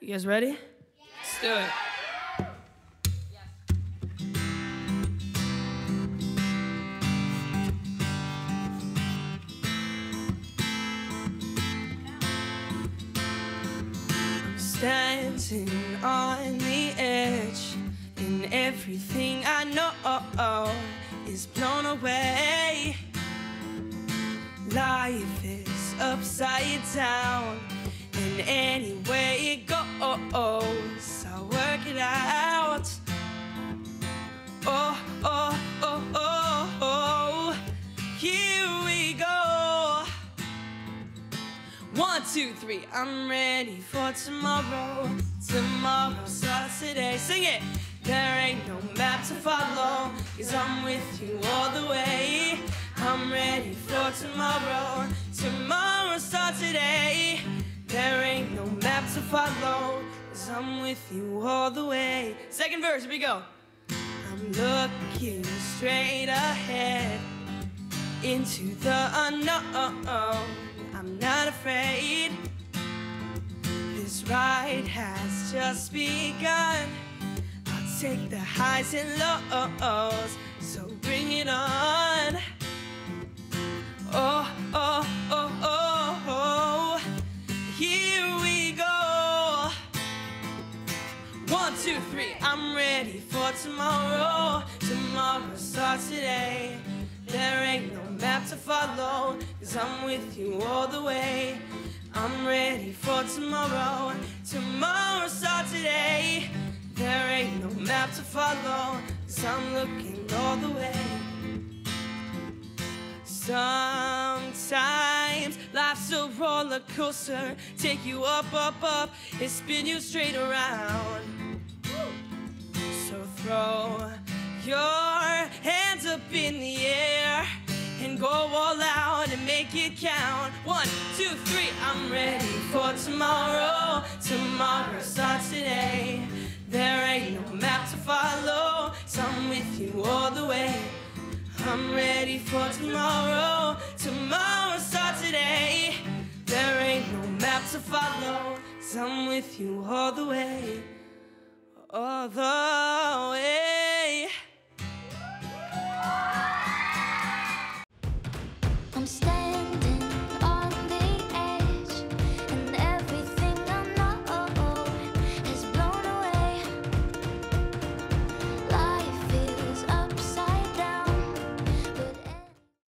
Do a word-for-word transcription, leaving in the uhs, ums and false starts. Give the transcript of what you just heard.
You guys ready? Yeah. Let's do it. Standing on the edge, and everything I know is blown away. Life is upside down, and anywhere it goes, I'll work it out. Oh, oh, oh, oh, oh, here we go. One, two, three, I'm ready for tomorrow. Tomorrow starts today, sing it. There ain't no map to follow, 'cause I'm with you all the way. I'm ready for tomorrow. Tomorrow starts today. There ain't no map to follow, 'cause I'm with you all the way. Second verse, here we go. I'm looking straight ahead into the unknown. I'm not afraid. This ride has just begun. I'll take the highs and lows, so bring it on. Oh, oh, oh, oh, oh, here we go. One, two, three, I'm ready for tomorrow. Tomorrow starts today. There ain't no map to follow, 'cause I'm with you all the way. I'm ready for tomorrow. Tomorrow starts today. There ain't no map to follow, 'cause I'm looking all the way. Sometimes life's a roller coaster, take you up, up, up, and spin you straight around. So throw your hands up in the air and go all out and make it count. One, two, three, I'm ready for tomorrow. Tomorrow starts today. There ain't no map to follow, so I'm with you all the way. I'm ready for tomorrow. Tomorrow starts today. There ain't no map to follow, 'cause I'm with you all the way. All the way.